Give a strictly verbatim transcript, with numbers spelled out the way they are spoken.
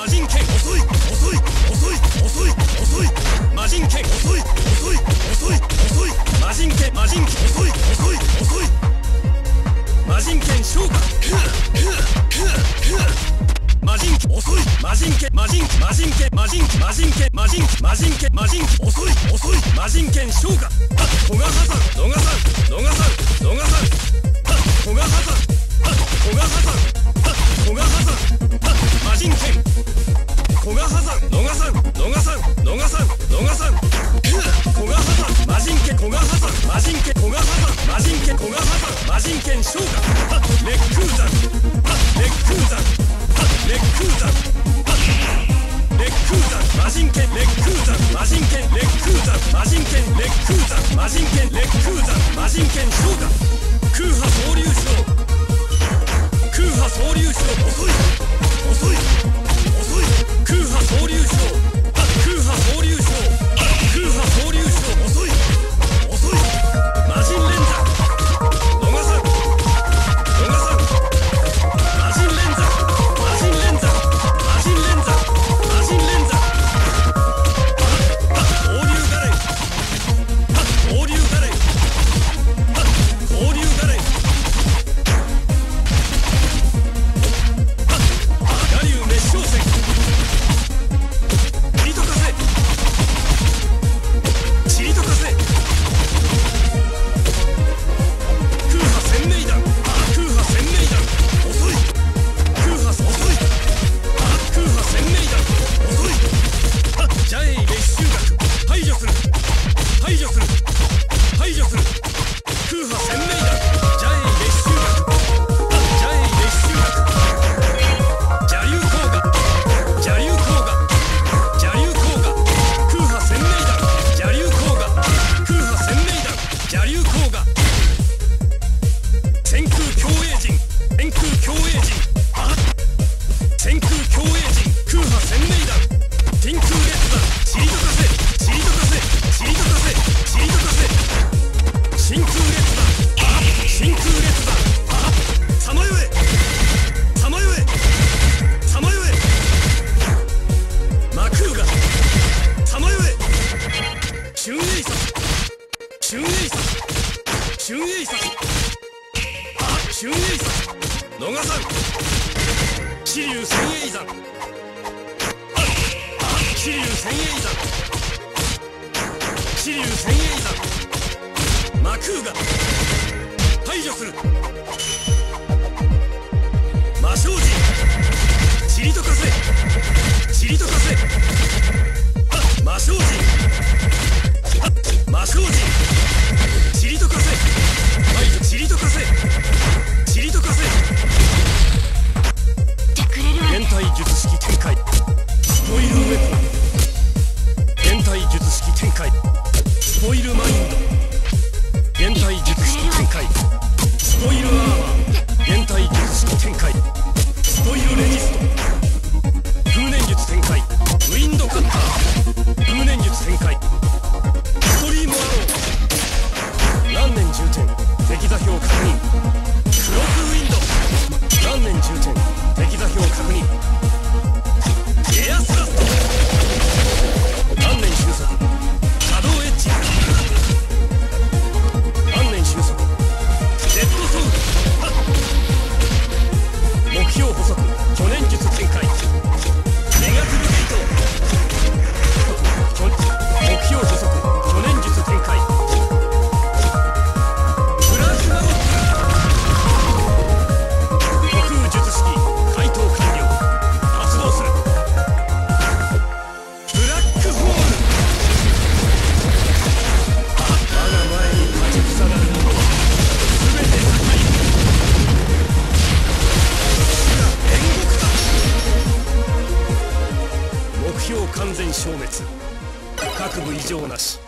魔人剣遅い遅い遅い遅い遅い魔人剣遅い遅い遅い遅い魔人剣魔人剣遅い遅い遅い魔人剣昇華魔人剣遅い魔人剣魔人剣魔人剣魔人剣魔人剣魔人剣魔人剣魔人剣遅い遅い魔人剣昇華古賀破産野賀さん野賀さん野賀さん古賀破産古賀破産古賀破産魔人剣古賀破産野賀さん野賀さん野賀さん野賀さん古賀破産魔人剣古賀破産魔人剣古賀破産魔人剣古賀破産魔人剣昇華レックウザンレックウザンレックウザンレックウザン魔人剣レックウザン魔人剣レックウザン魔人剣レックウザン魔人剣レックウザン魔人剣昇華空波総流昇空波総流昇遅い遅い遅い空波総流昇空波総流昇空波総流昇遅い遅い魔人連座野賀さん野賀さん魔人連座魔人連座魔人連座魔人連座交流ガレイ交流ガレイ交流ガレイ完全消滅。各部異常なし。